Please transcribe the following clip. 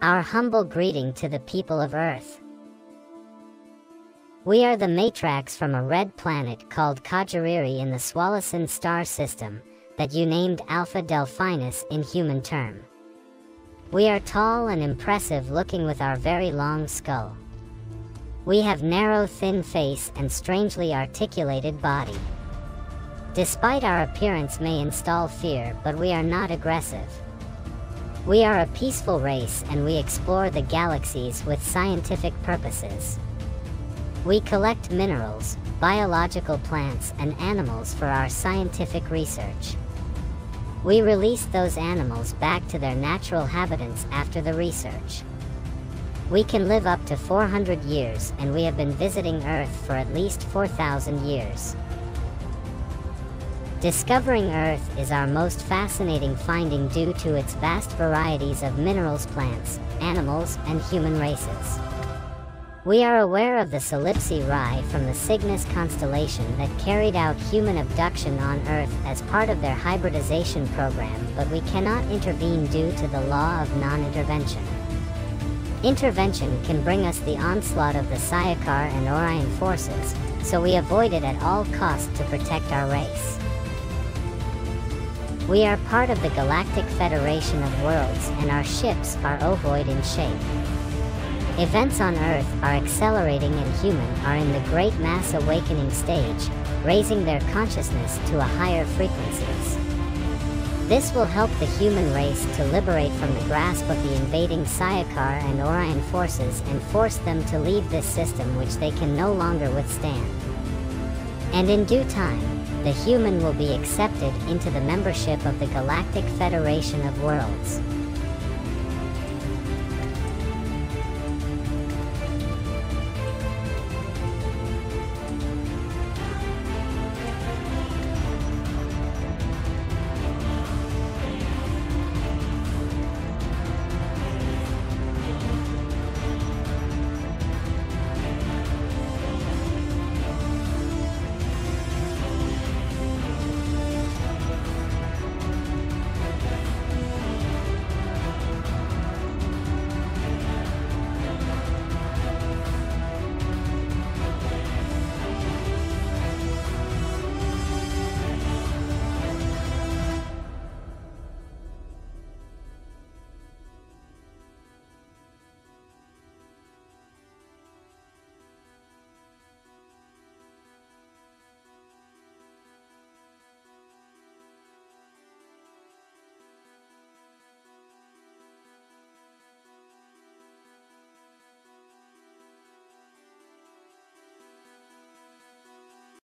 Our humble greeting to the people of Earth. We are the Matrax from a red planet called Kajariri in the Swalicin star system that you named Alpha Delphinus in human term. We are tall and impressive looking with our very long skull. We have narrow thin face and strangely articulated body. Despite our appearance may instill fear, but we are not aggressive. We are a peaceful race and we explore the galaxies with scientific purposes. We collect minerals, biological plants and animals for our scientific research. We release those animals back to their natural habitats after the research. We can live up to 400 years and we have been visiting Earth for at least 4,000 years. Discovering Earth is our most fascinating finding due to its vast varieties of minerals, plants, animals, and human races. We are aware of the Solipsi Rai from the Cygnus constellation that carried out human abduction on Earth as part of their hybridization program, but we cannot intervene due to the law of non-intervention. Intervention can bring us the onslaught of the Sayakar and Orion forces, so we avoid it at all costs to protect our race. We are part of the Galactic Federation of Worlds and our ships are ovoid in shape. Events on Earth are accelerating and humans are in the Great Mass Awakening stage, raising their consciousness to a higher frequencies. This will help the human race to liberate from the grasp of the invading Sayakar and Orion forces and force them to leave this system which they can no longer withstand. And in due time, the human will be accepted into the membership of the Galactic Federation of Worlds.